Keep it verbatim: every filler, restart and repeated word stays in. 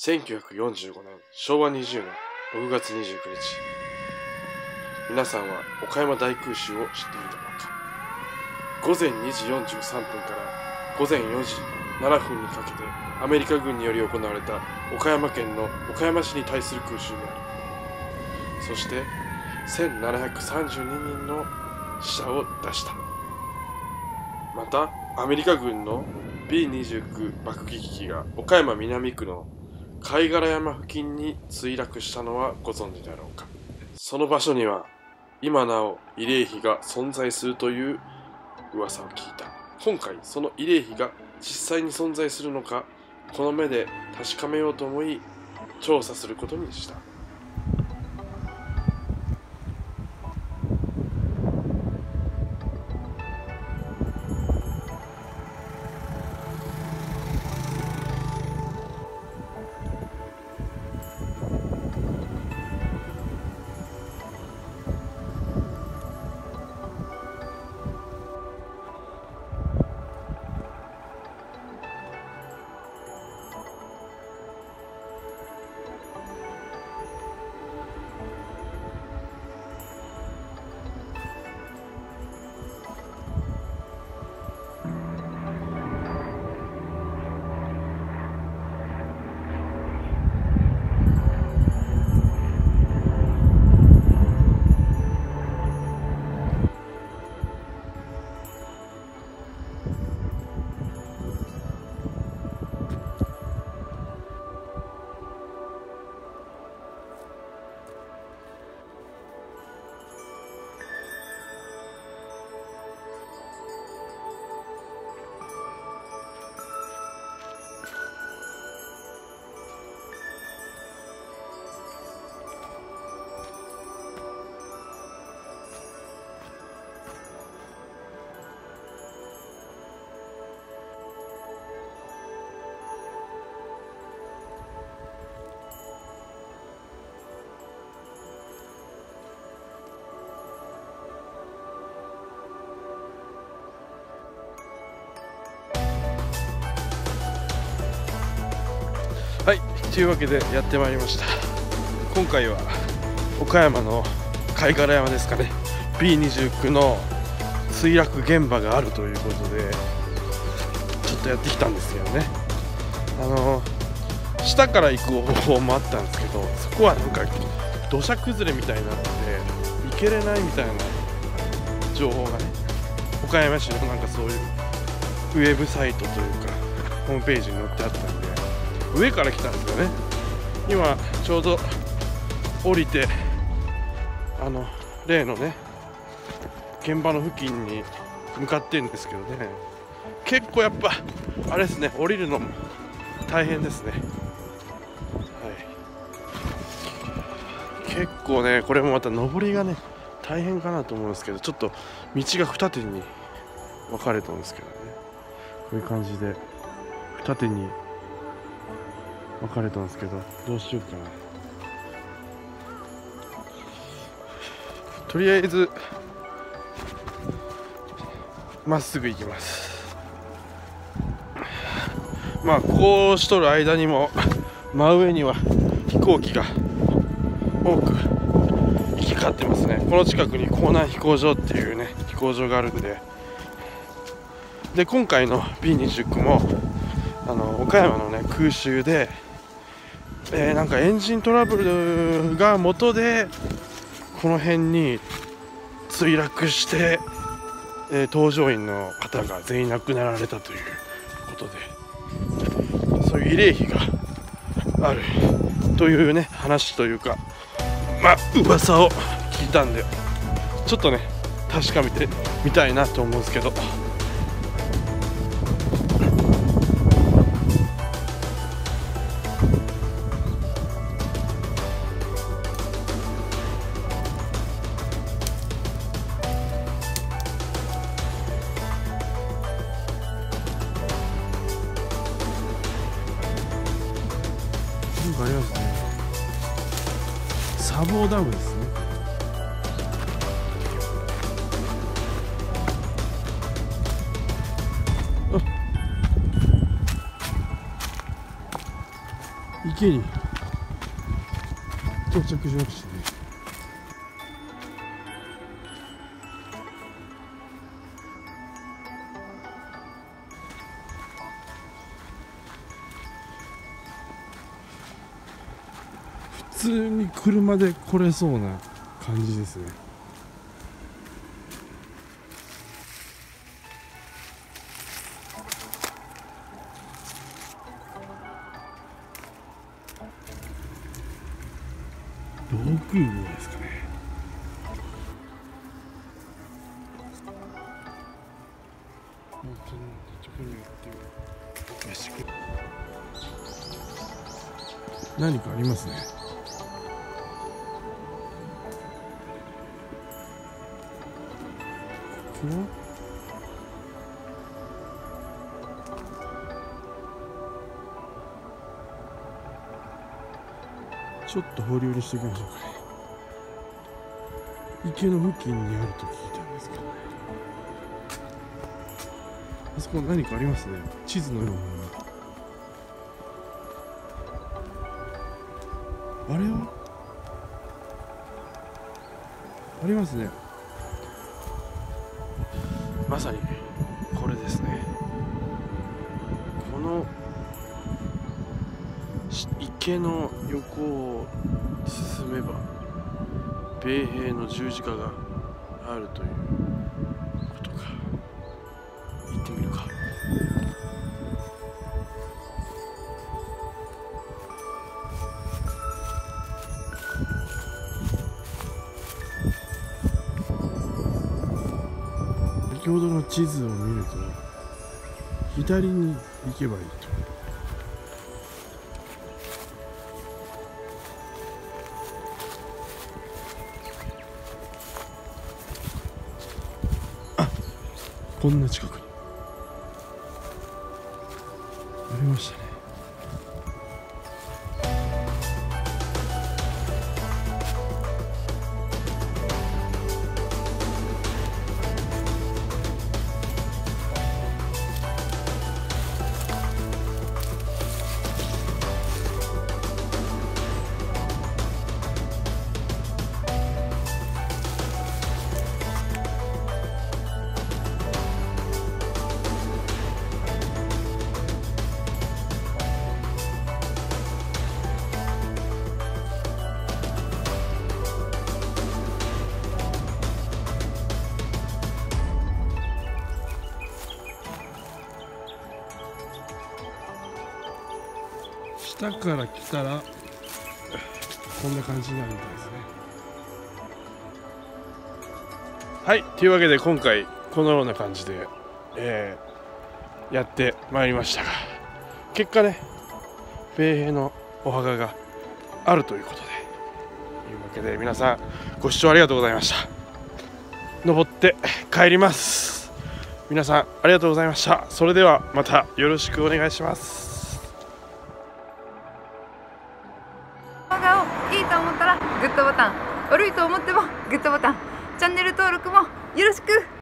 せんきゅうひゃくよんじゅうごねんしょうわにじゅうねんろくがつにじゅうくにち、皆さんは岡山大空襲を知っているだろうか。ごぜんにじよんじゅうさんぷんからごぜんよじななふんにかけてアメリカ軍により行われた岡山県の岡山市に対する空襲である。そしてせんななひゃくさんじゅうににんの死者を出した。またアメリカ軍の ビーにじゅうきゅう 爆撃機が岡山南区の貝殻山付近に墜落したのはご存知だろうか。その場所には今なお慰霊碑が存在するという噂を聞いた。今回その慰霊碑が実際に存在するのか、この目で確かめようと思い調査することにした。はい、というわけでやってまいりました。今回は岡山の貝殻山ですかね、 ビーにじゅうきゅう の墜落現場があるということでちょっとやってきたんですけどね、あの下から行く方法もあったんですけど、そこはなんか土砂崩れみたいになって行けれないみたいな情報がね、岡山市のなんかそういうウェブサイトというかホームページに載ってあったんで、上から来たんですよね。今ちょうど降りて、あの例のね現場の付近に向かってるんですけどね、結構やっぱあれですね、降りるのも大変ですね、はい、結構ねこれもまた上りがね大変かなと思うんですけど、ちょっと道が二手に分かれたんですけどね、こういう感じで二手に分かれたんですけど、どうしようかな。とりあえずまっすぐ行きます。まあこうしとる間にも真上には飛行機が多く行き交ってますね。この近くに港南飛行場っていうね飛行場があるんで、で今回の ビーにじゅうきゅう もあの岡山のね空襲で、えー、なんかエンジントラブルが元でこの辺に墜落して、えー、搭乗員の方が全員亡くなられたということで、そういう慰霊碑があるというね話というか、まあ噂を聞いたんでちょっとね確かめてみたいなと思うんですけど。ありますね、砂防ダムですね。あ池に到着しましたね。普通に車で来れそうな感じですね。防空壕ですかね。もうちょっとこにやってよし。何かありますね。ここはちょっと放流にしていきましょうかね。池の付近にあると聞いたんですけどね。あそこ何かありますね。地図のようなもの。あれはありますね。まさにこれですね。この池の横を進めば米兵の十字架があるということか。行ってみるか。先ほどの地図を見ると左に行けばいいと。こんな近くにありましたね。下から来たらこんな感じになるみたいですね。はい、というわけで今回このような感じで、えー、やってまいりましたが、結果ね米兵のお墓があるということで、というわけで皆さんご視聴ありがとうございました。登って帰ります。皆さんありがとうございました。それではまたよろしくお願いします。いいと思ったらグッドボタン、悪いと思ってもグッドボタン、チャンネル登録もよろしく。